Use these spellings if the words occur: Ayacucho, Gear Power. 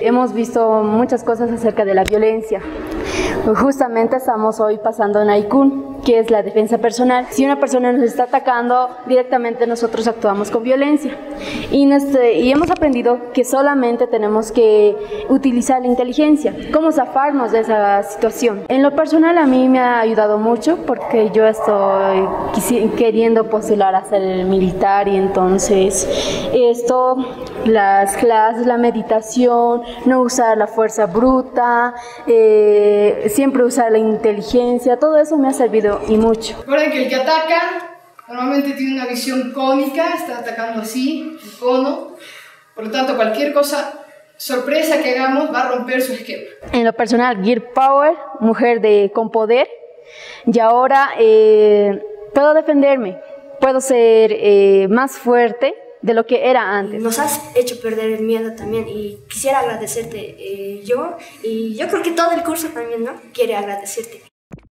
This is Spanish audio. Hemos visto muchas cosas acerca de la violencia. Justamente estamos hoy pasando en Ayacucho, que es la defensa personal. Si una persona nos está atacando, directamente nosotros actuamos con violencia. Y hemos aprendido que solamente tenemos que utilizar la inteligencia, cómo zafarnos de esa situación. En lo personal a mí me ha ayudado mucho porque yo estoy queriendo postular a ser militar y entonces esto, las clases, la meditación, no usar la fuerza bruta, siempre usar la inteligencia, todo eso me ha servido y mucho. Recuerden que el que ataca normalmente tiene una visión cónica, está atacando así, el cono, por lo tanto cualquier cosa, sorpresa que hagamos va a romper su esquema. En lo personal, Gear Power, mujer con poder, y ahora puedo defenderme, puedo ser más fuerte de lo que era antes. Nos has hecho perder el miedo también y quisiera agradecerte yo, y yo creo que todo el curso también, ¿no? Quiere agradecerte.